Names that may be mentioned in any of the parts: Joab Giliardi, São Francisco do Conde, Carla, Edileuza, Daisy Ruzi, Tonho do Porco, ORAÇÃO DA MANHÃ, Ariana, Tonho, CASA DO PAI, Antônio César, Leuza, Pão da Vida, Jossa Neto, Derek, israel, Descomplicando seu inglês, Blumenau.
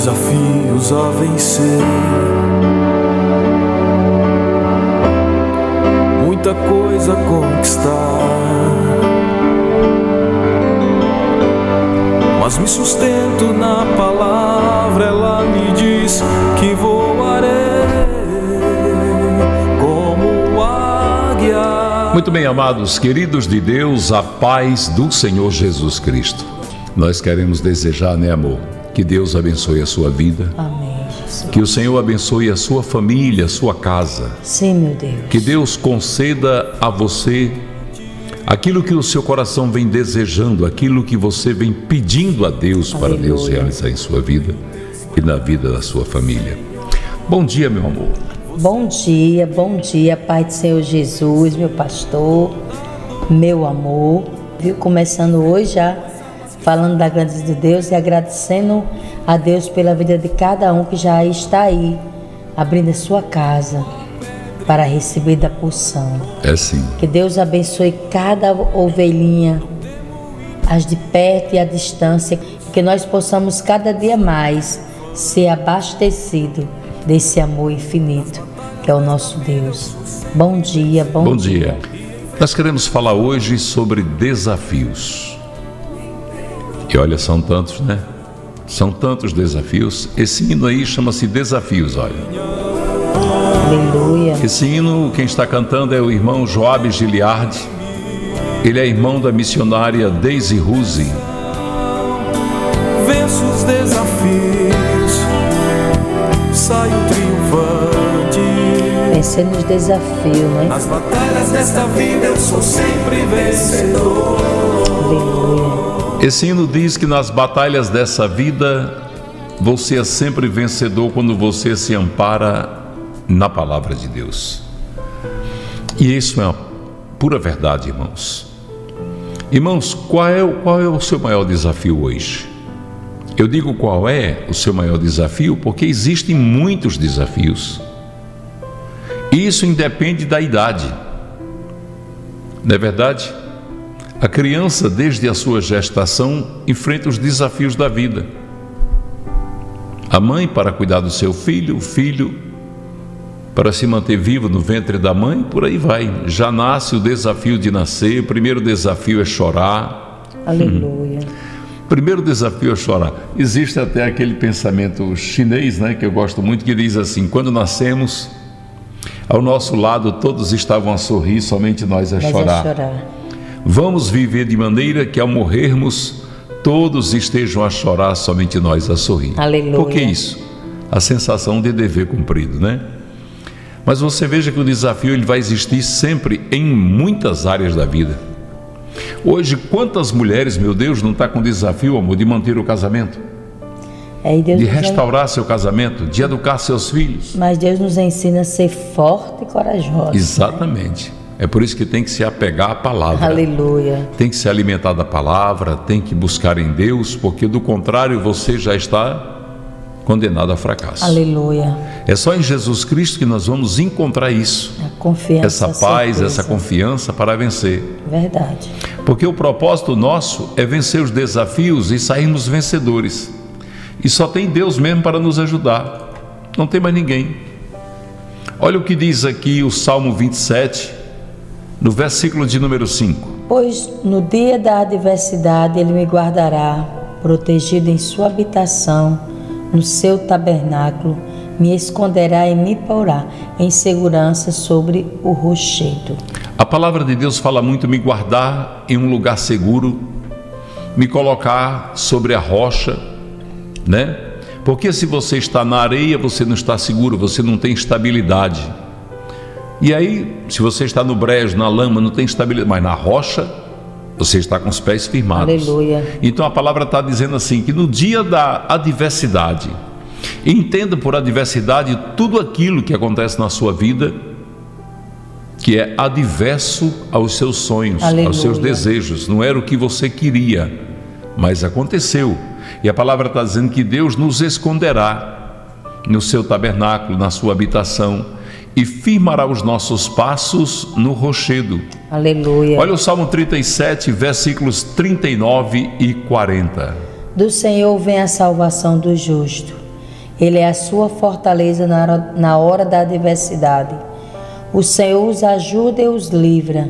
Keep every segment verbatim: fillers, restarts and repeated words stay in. desafios a vencer. Muita coisa a conquistar, mas me sustento na palavra. Ela me diz que voarei como águia. Muito bem, amados, queridos de Deus, a paz do Senhor Jesus Cristo. Nós queremos desejar, né, amor? Que Deus abençoe a sua vida. Amém, Jesus. Que o Senhor abençoe a sua família, a sua casa. Sim, meu Deus. Que Deus conceda a você aquilo que o seu coração vem desejando, aquilo que você vem pedindo a Deus. Aleluia. Para Deus realizar em sua vida e na vida da sua família. Bom dia, meu amor. Bom dia, bom dia, Pai do Senhor Jesus, meu pastor, meu amor. Viu? Começando hoje já falando da grandeza de Deus e agradecendo a Deus pela vida de cada um que já está aí, abrindo a sua casa para receber da porção. É sim. Que Deus abençoe cada ovelhinha, as de perto e a distância, que nós possamos cada dia mais ser abastecido desse amor infinito que é o nosso Deus. Bom dia, bom, bom dia. dia. Nós queremos falar hoje sobre desafios. E olha, são tantos, né? São tantos desafios. Esse hino aí chama-se Desafios, olha. Aleluia. Esse hino, quem está cantando é o irmão Joab Giliardi. Ele é irmão da missionária Daisy Ruzi. Venço os desafios, saio triunfante. Pensando nos desafios, né? Nas batalhas desta vida eu sou sempre vencedor. Aleluia. Esse hino diz que nas batalhas dessa vida, você é sempre vencedor quando você se ampara na palavra de Deus. E isso é uma pura verdade, irmãos. Irmãos, qual é, qual é o seu maior desafio hoje? Eu digo qual é o seu maior desafio porque existem muitos desafios. E isso independe da idade. Não é verdade? A criança, desde a sua gestação, enfrenta os desafios da vida. A mãe para cuidar do seu filho, o filho para se manter vivo no ventre da mãe, por aí vai. Já nasce o desafio de nascer, o primeiro desafio é chorar. Aleluia. Hum. Primeiro desafio é chorar. Existe até aquele pensamento chinês, né, que eu gosto muito, que diz assim: quando nascemos, ao nosso lado todos estavam a sorrir, somente nós a nós chorar. A chorar. Vamos viver de maneira que ao morrermos todos estejam a chorar, somente nós a sorrir. Aleluia. Por que isso? A sensação de dever cumprido, né? Mas você veja que o desafio ele vai existir sempre em muitas áreas da vida. Hoje, quantas mulheres, meu Deus, não está com desafio, amor, de manter o casamento? É, e Deus de restaurar nos... seu casamento, de educar seus filhos. Mas Deus nos ensina a ser forte e corajosa. Exatamente, né? É por isso que tem que se apegar à palavra. Aleluia. Tem que se alimentar da palavra, tem que buscar em Deus, porque do contrário você já está condenado a fracasso. Aleluia. É só em Jesus Cristo que nós vamos encontrar isso. A confiança, essa paz, certeza. Essa confiança para vencer. Verdade. Porque o propósito nosso é vencer os desafios e sairmos vencedores. E só tem Deus mesmo para nos ajudar. Não tem mais ninguém. Olha o que diz aqui o Salmo vinte e sete... no versículo de número cinco. Pois no dia da adversidade ele me guardará, protegido em sua habitação, no seu tabernáculo, me esconderá e me porá em segurança sobre o rochedo. A palavra de Deus fala muito me guardar em um lugar seguro, me colocar sobre a rocha, né? Porque se você está na areia, você não está seguro, você não tem estabilidade. E aí, se você está no brejo, na lama, não tem estabilidade, mas na rocha, você está com os pés firmados. Aleluia. Então a palavra está dizendo assim, que no dia da adversidade, entenda por adversidade tudo aquilo que acontece na sua vida, que é adverso aos seus sonhos, aleluia, aos seus desejos. Não era o que você queria, mas aconteceu. E a palavra está dizendo que Deus nos esconderá no seu tabernáculo, na sua habitação, e firmará os nossos passos no rochedo. Aleluia. Olha o Salmo trinta e sete, versículos trinta e nove e quarenta. Do Senhor vem a salvação do justo, Ele é a sua fortaleza na hora, na hora da adversidade. O Senhor os ajuda e os livra.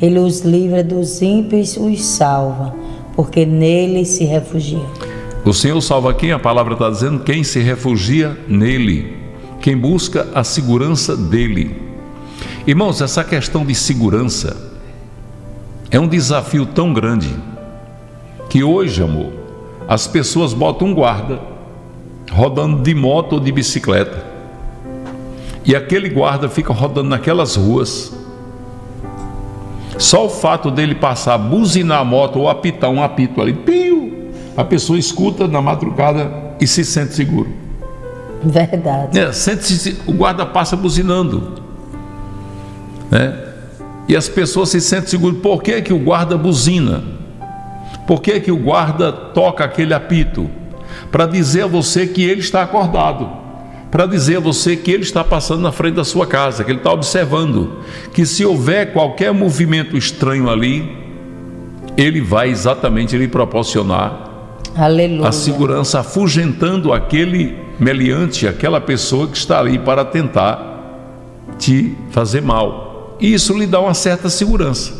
Ele os livra dos ímpios e os salva, porque nele se refugia. O Senhor salva aqui, a palavra está dizendo, quem se refugia nele, quem busca a segurança dele. Irmãos, essa questão de segurança é um desafio tão grande que hoje, amor, as pessoas botam um guarda rodando de moto ou de bicicleta e aquele guarda fica rodando naquelas ruas. Só o fato dele passar, buzinar a moto ou apitar um apito ali, piu, a pessoa escuta na madrugada e se sente seguro. Verdade. É, sente-se, o guarda passa buzinando, né? E as pessoas se sentem seguras. Por que que o guarda buzina? Por que que o guarda toca aquele apito? Para dizer a você que ele está acordado, para dizer a você que ele está passando na frente da sua casa, que ele está observando, que se houver qualquer movimento estranho ali, ele vai exatamente lhe proporcionar, aleluia, a segurança, afugentando aquele meliante, aquela pessoa que está ali para tentar te fazer mal. E isso lhe dá uma certa segurança.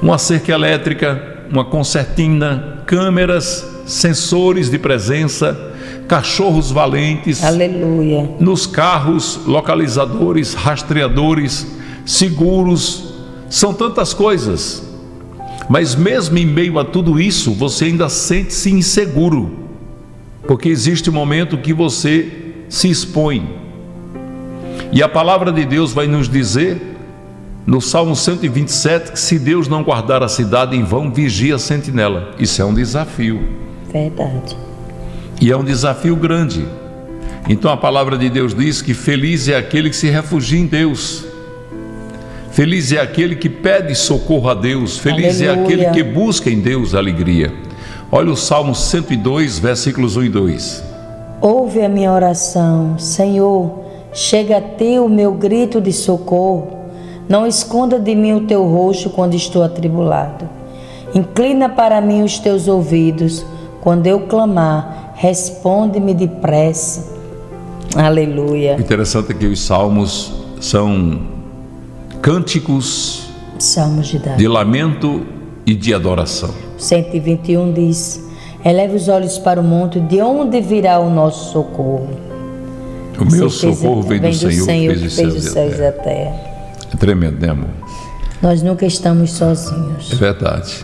Uma cerca elétrica, uma concertina, câmeras, sensores de presença, cachorros valentes, aleluia, nos carros, localizadores, rastreadores, seguros, são tantas coisas. Mas mesmo em meio a tudo isso, você ainda sente-se inseguro, porque existe um momento que você se expõe. E a palavra de Deus vai nos dizer no Salmo cento e vinte e sete que se Deus não guardar a cidade, em vão vigia a sentinela. Isso é um desafio. Verdade. E é um desafio grande. Então a palavra de Deus diz que feliz é aquele que se refugia em Deus. Feliz é aquele que pede socorro a Deus. Feliz, aleluia, é aquele que busca em Deus a alegria. Olha o Salmo cento e dois, versículos um e dois. Ouve a minha oração, Senhor, chega a ti o meu grito de socorro. Não esconda de mim o teu rosto quando estou atribulado. Inclina para mim os teus ouvidos. Quando eu clamar, responde-me depressa. Aleluia. O interessante é que os salmos são cânticos, salmos de Davi, de lamento e de adoração. cento e vinte e um diz: eleva os olhos para o monte, de onde virá o nosso socorro? O meu socorro vem do Senhor, que fez os céus e a terra. É tremendo, né, amor? Nós nunca estamos sozinhos. É verdade.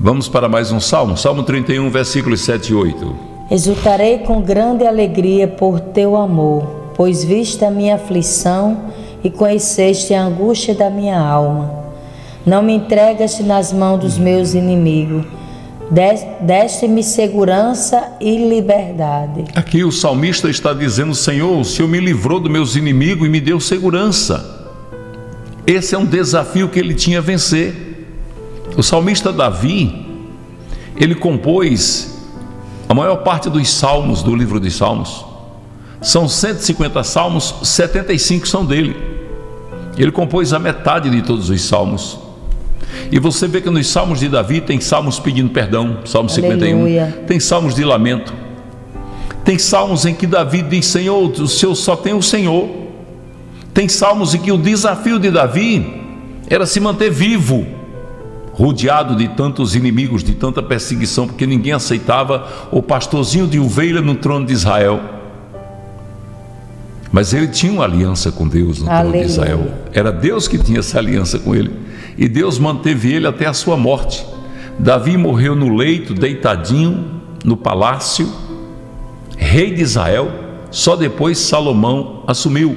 Vamos para mais um salmo, Salmo trinta e um, versículos sete e oito. Exultarei com grande alegria por teu amor, pois viste a minha aflição e conheceste a angústia da minha alma. Não me entregaste nas mãos dos meus inimigos, deste-me segurança e liberdade. Aqui o salmista está dizendo: Senhor, o Senhor me livrou dos meus inimigos e me deu segurança. Esse é um desafio que ele tinha a vencer. O salmista Davi, ele compôs a maior parte dos salmos do livro de Salmos. São cento e cinquenta salmos, setenta e cinco são dele. Ele compôs a metade de todos os salmos. E você vê que nos salmos de Davi tem salmos pedindo perdão, Salmo cinquenta e um, tem salmos de lamento, tem salmos em que Davi diz: Senhor, o Senhor só tem o Senhor. Tem salmos em que o desafio de Davi era se manter vivo, rodeado de tantos inimigos, de tanta perseguição, porque ninguém aceitava o pastorzinho de ovelha no trono de Israel. Mas ele tinha uma aliança com Deus no, aleluia, trono de Israel. Era Deus que tinha essa aliança com ele. E Deus manteve ele até a sua morte. Davi morreu no leito, deitadinho, no palácio, rei de Israel. Só depois Salomão assumiu.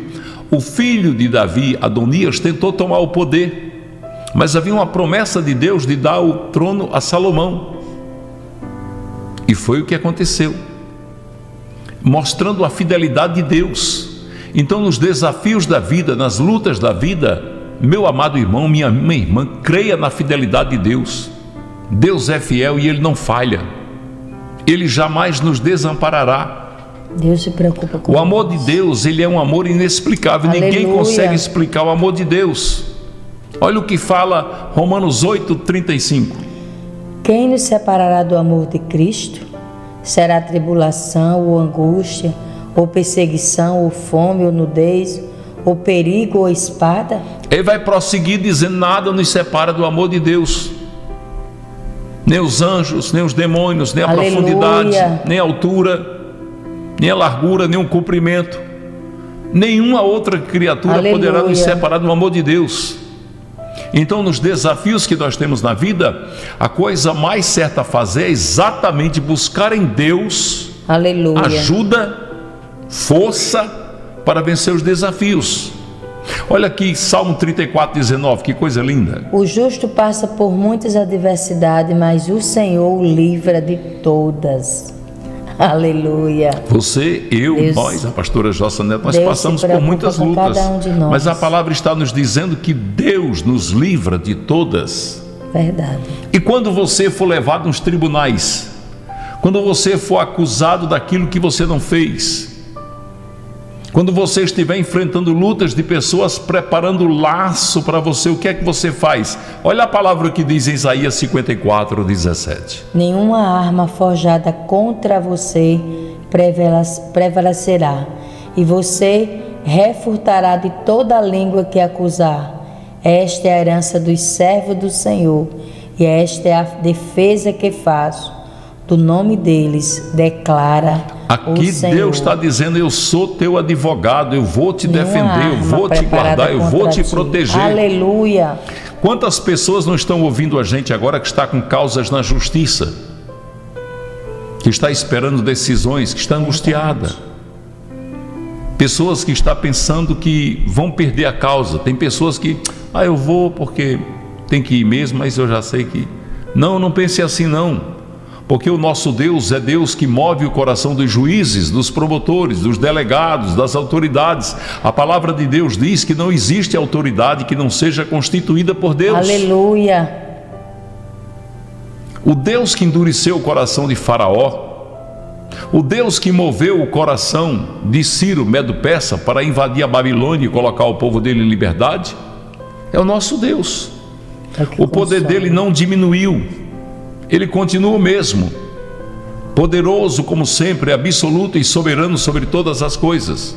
O filho de Davi, Adonias, tentou tomar o poder, mas havia uma promessa de Deus de dar o trono a Salomão. E foi o que aconteceu, mostrando a fidelidade de Deus. Então, nos desafios da vida, nas lutas da vida, meu amado irmão, minha, minha irmã, creia na fidelidade de Deus. Deus é fiel e Ele não falha. Ele jamais nos desamparará. Deus se preocupa com o amor de Deus. Ele é um amor inexplicável. Aleluia. Ninguém consegue explicar o amor de Deus. Olha o que fala Romanos oito, trinta e cinco. Quem nos separará do amor de Cristo? Será tribulação ou angústia, ou perseguição, ou fome, ou nudez, ou perigo, ou espada? Ele vai prosseguir dizendo: nada nos separa do amor de Deus. Nem os anjos, nem os demônios, nem a Aleluia. Profundidade, nem a altura, nem a largura, nem o comprimento. Nenhuma outra criatura Aleluia. Poderá nos separar do amor de Deus. Então, nos desafios que nós temos na vida, a coisa mais certa a fazer é exatamente buscar em Deus Aleluia. Ajuda, força para vencer os desafios. Olha aqui, Salmo trinta e quatro, dezenove, que coisa linda. O justo passa por muitas adversidades, mas o Senhor o livra de todas. Aleluia. Você, eu, Deus, nós, a pastora Jossa Neto, nós Deus passamos por muitas lutas, cada um de nós. Mas a palavra está nos dizendo que Deus nos livra de todas. Verdade. E quando você for levado nos tribunais, quando você for acusado daquilo que você não fez, quando você estiver enfrentando lutas de pessoas preparando laço para você, o que é que você faz? Olha a palavra que diz em Isaías cinquenta e quatro, dezessete. Nenhuma arma forjada contra você prevalecerá, e você refutará de toda a língua que acusar. Esta é a herança dos servos do Senhor, e esta é a defesa que faço do nome deles, declara aqui Senhor. Deus está dizendo: eu sou teu advogado, eu vou te Nenhuma defender, eu vou te guardar, eu vou te ti. proteger. Aleluia. Quantas pessoas não estão ouvindo a gente agora que está com causas na justiça, que está esperando decisões, que está angustiada, pessoas que está pensando que vão perder a causa. Tem pessoas que, ah, eu vou porque tem que ir mesmo, mas eu já sei que... Não, não pense assim não. Porque o nosso Deus é Deus que move o coração dos juízes, dos promotores, dos delegados, das autoridades. A palavra de Deus diz que não existe autoridade que não seja constituída por Deus. Aleluia! O Deus que endureceu o coração de Faraó, o Deus que moveu o coração de Ciro, Medo-Persa, para invadir a Babilônia e colocar o povo dele em liberdade, é o nosso Deus. É o poder dele não diminuiu. Ele continua o mesmo, poderoso como sempre, absoluto e soberano sobre todas as coisas.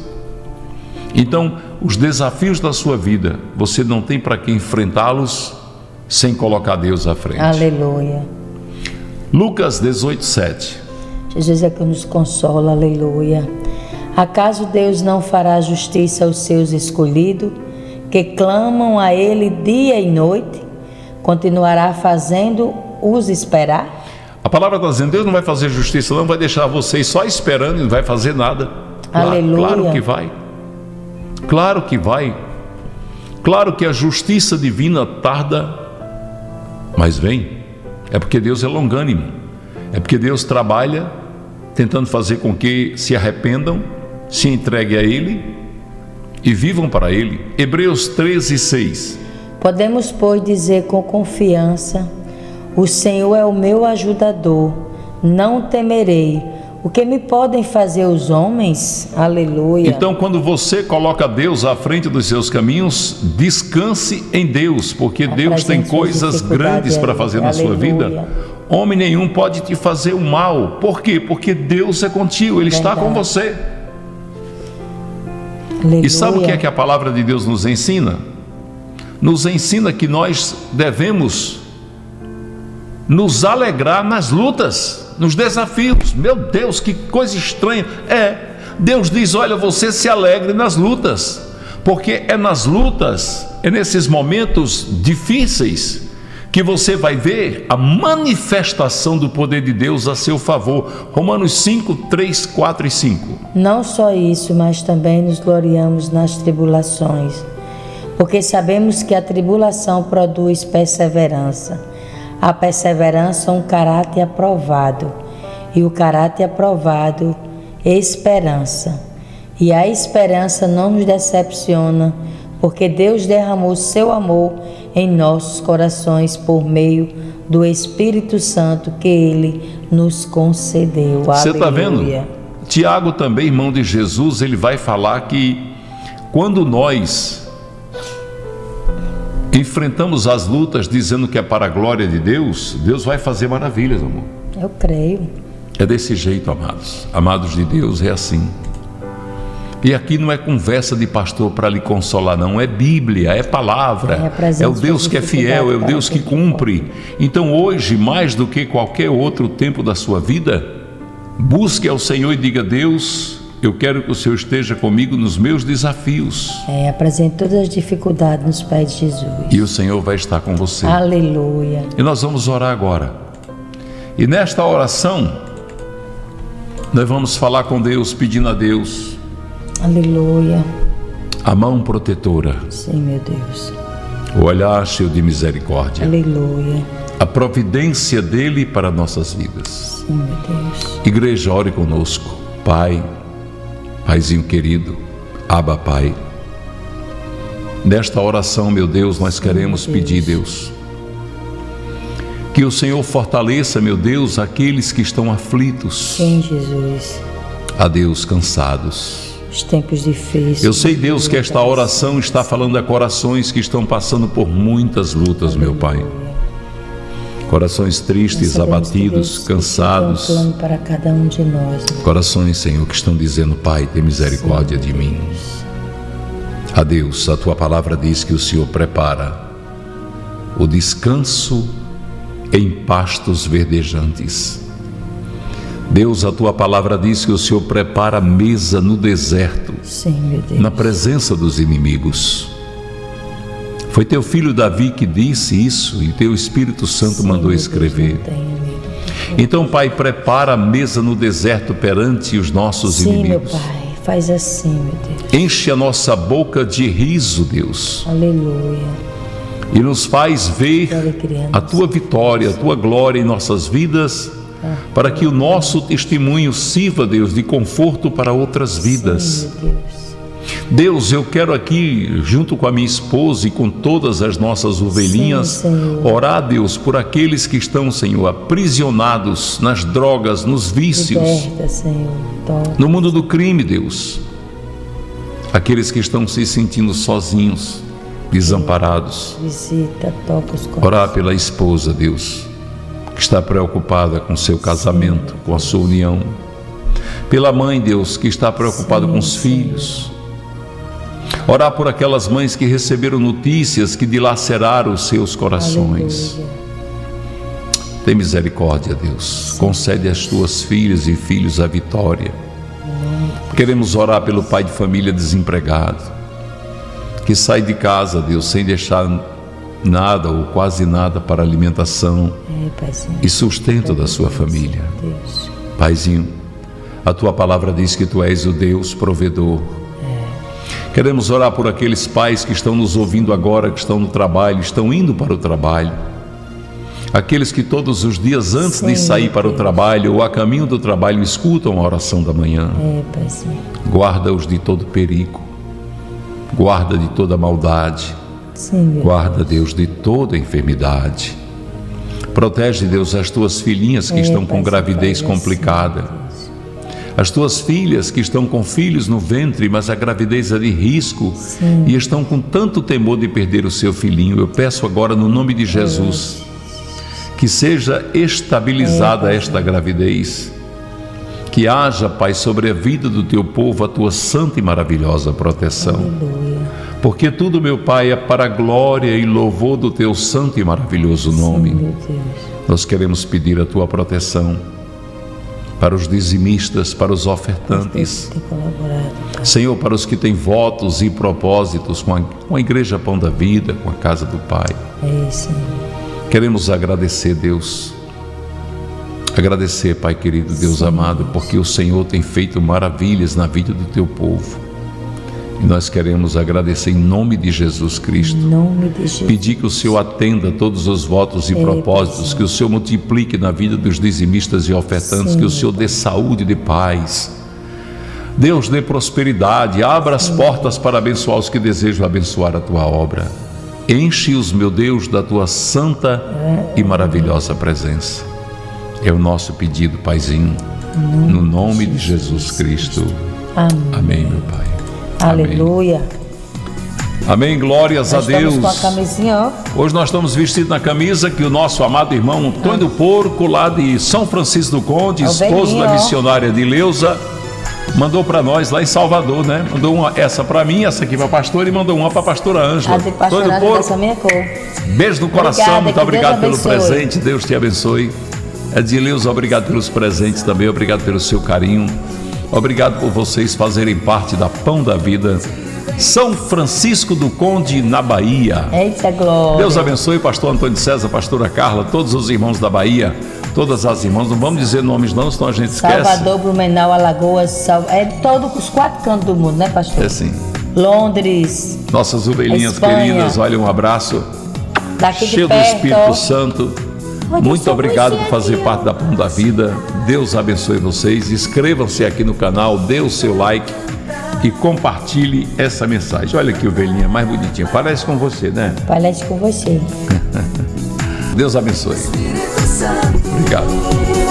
Então, os desafios da sua vida, você não tem para que enfrentá-los sem colocar Deus à frente. Aleluia. Lucas dezoito, sete. Jesus é que nos consola, aleluia. Acaso Deus não fará justiça aos seus escolhidos, que clamam a Ele dia e noite? Continuará fazendo os esperar? A palavra está dizendo: Deus não vai fazer justiça, não vai deixar vocês só esperando e não vai fazer nada. Aleluia. Claro, claro que vai. Claro que vai. Claro que a justiça divina tarda, mas vem. É porque Deus é longânimo. É porque Deus trabalha tentando fazer com que se arrependam, se entreguem a Ele e vivam para Ele. Hebreus treze, seis. Podemos, pois, dizer com confiança: o Senhor é o meu ajudador, não temerei. O que me podem fazer os homens? Aleluia. Então, quando você coloca Deus à frente dos seus caminhos, descanse em Deus, porque Deus tem coisas grandes para fazer na sua vida. Homem nenhum pode te fazer o mal. Por quê? Porque Deus é contigo, Ele está com você. Aleluia. E sabe o que é que a palavra de Deus nos ensina? Nos ensina que nós devemos nos alegrar nas lutas, nos desafios. Meu Deus, que coisa estranha. É, Deus diz: olha, você se alegre nas lutas, porque é nas lutas, é nesses momentos difíceis que você vai ver a manifestação do poder de Deus a seu favor. Romanos cinco, três, quatro e cinco. Não só isso, mas também nos gloriamos nas tribulações, porque sabemos que a tribulação produz perseverança. A perseverança é um caráter aprovado, e o caráter aprovado é esperança. E a esperança não nos decepciona, porque Deus derramou seu amor em nossos corações por meio do Espírito Santo que Ele nos concedeu. Você está vendo? Tiago também, irmão de Jesus, ele vai falar que quando nós enfrentamos as lutas dizendo que é para a glória de Deus, Deus vai fazer maravilhas, amor. Eu creio. É desse jeito, amados. Amados de Deus, é assim. E aqui não é conversa de pastor para lhe consolar, não. É Bíblia, é palavra. É o Deus que é fiel, é o Deus que cumpre. Então hoje, mais do que qualquer outro tempo da sua vida, busque ao Senhor e diga: Deus, eu quero que o Senhor esteja comigo nos meus desafios. É, apresente todas as dificuldades nos pés de Jesus. E o Senhor vai estar com você. Aleluia. E nós vamos orar agora. E nesta oração, nós vamos falar com Deus, pedindo a Deus. Aleluia. A mão protetora. Sim, meu Deus. O olhar cheio de misericórdia. Aleluia. A providência dele para nossas vidas. Sim, meu Deus. Igreja, ore conosco. Pai. Paizinho querido, Abba Pai, nesta oração, meu Deus, nós queremos pedir, Deus, que o Senhor fortaleça, meu Deus, aqueles que estão aflitos, em Jesus, a Deus, cansados, os tempos difíceis. Eu sei, Deus, que esta oração está falando a corações que estão passando por muitas lutas, meu Pai. Corações tristes, abatidos, cansados. Um plano para cada um de nós, né? Corações, Senhor, que estão dizendo: Pai, tem misericórdia de mim. A Deus, a tua palavra diz que o Senhor prepara o descanso em pastos verdejantes. Deus, a tua palavra diz que o Senhor prepara a mesa no deserto. Sim, meu Deus. Na presença dos inimigos. Foi teu filho Davi que disse isso e teu Espírito Santo Sim, mandou escrever. Então, Pai, prepara a mesa no deserto perante os nossos Sim, inimigos. Sim, meu Pai, faz assim, meu Deus. Enche a nossa boca de riso, Deus. Aleluia. E nos faz ver a tua vitória, a tua glória em nossas vidas, para que o nosso testemunho sirva, Deus, de conforto para outras vidas. Sim, meu Deus. Deus, eu quero aqui, junto com a minha esposa e com todas as nossas ovelhinhas, Sim, orar, Deus, por aqueles que estão, Senhor, aprisionados nas drogas, nos vícios, liberta, Senhor, no mundo do crime, Deus. Aqueles que estão se sentindo sozinhos, desamparados. Visita, toca os corações. Orar pela esposa, Deus, que está preocupada com seu casamento, Sim, com a sua união. Pela mãe, Deus, que está preocupada com os filhos. Orar por aquelas mães que receberam notícias que dilaceraram os seus corações. Aleluia. Tem misericórdia, Deus. Concede às tuas filhas e filhos a vitória. Queremos orar pelo pai de família desempregado, que sai de casa, Deus, sem deixar nada ou quase nada para alimentação e sustento da sua família. Paizinho, a tua palavra diz que tu és o Deus provedor. Queremos orar por aqueles pais que estão nos ouvindo agora, que estão no trabalho, estão indo para o trabalho. Aqueles que todos os dias antes Sim, de sair para Deus. O trabalho ou a caminho do trabalho escutam a oração da manhã. É, guarda-os de todo perigo, guarda de toda maldade, Sim, guarda, Deus, de toda enfermidade. Protege, Deus, as tuas filhinhas que é, estão com gravidez Pai, complicada. As tuas filhas que estão com filhos no ventre, mas a gravidez é de risco Sim. e estão com tanto temor de perder o seu filhinho. Eu peço agora no nome de Jesus que seja estabilizada esta gravidez, que haja, Pai, sobre a vida do teu povo a tua santa e maravilhosa proteção. Porque tudo, meu Pai, é para a glória e louvor do teu santo e maravilhoso nome. Nós queremos pedir a tua proteção para os dizimistas, para os ofertantes, Senhor, para os que têm votos e propósitos com a, com a Igreja Pão da Vida, com a Casa do Pai. É isso. Queremos agradecer, Deus, agradecer, Pai querido, Deus Sim, amado, porque o Senhor tem feito maravilhas na vida do teu povo. E nós queremos agradecer em nome de Jesus Cristo. Em nome de Jesus. Pedir que o Senhor atenda todos os votos e propósitos, Sim. que o Senhor multiplique na vida dos dizimistas e ofertantes, Sim, que o Senhor dê saúde e dê paz. Deus, dê prosperidade, abra as Sim. portas para abençoar os que desejam abençoar a tua obra. Enche-os, meu Deus, da tua santa e maravilhosa presença. É o nosso pedido, Paizinho, no nome de Jesus Cristo. Amém, meu Pai. Aleluia. Amém. Amém, glórias nós a Deus. Com a camisinha, ó. Hoje nós estamos vestidos na camisa que o nosso amado irmão Tonho do Porco, lá de São Francisco do Conde, esposo velhinho, da missionária de Leuza, mandou para nós lá em Salvador, né? Mandou uma, essa para mim, essa aqui para pastora, e mandou uma para pastora Ângela. Tonho do Porco, minha cor. Beijo no coração, obrigada, muito obrigado pelo presente, Deus te abençoe. Edileuza, obrigado pelos presentes também, obrigado pelo seu carinho, obrigado por vocês fazerem parte da Pão da Vida. São Francisco do Conde, na Bahia. Eita glória. Deus abençoe pastor Antônio César, pastora Carla, todos os irmãos da Bahia, todas as irmãs, não vamos dizer nomes não, senão a gente esquece. Salvador, Blumenau, Alagoas, Sal... é todos os quatro cantos do mundo, né pastor? É sim. Londres. Nossas ovelhinhas queridas, olha, um abraço. Daqui cheio do Espírito Santo. Muito obrigado por fazer parte da Pão da Vida. Deus abençoe vocês. Inscrevam-se aqui no canal, dê o seu like e compartilhe essa mensagem. Olha que ovelhinha mais bonitinha. Parece com você, né? Parece com você. Deus abençoe. Obrigado.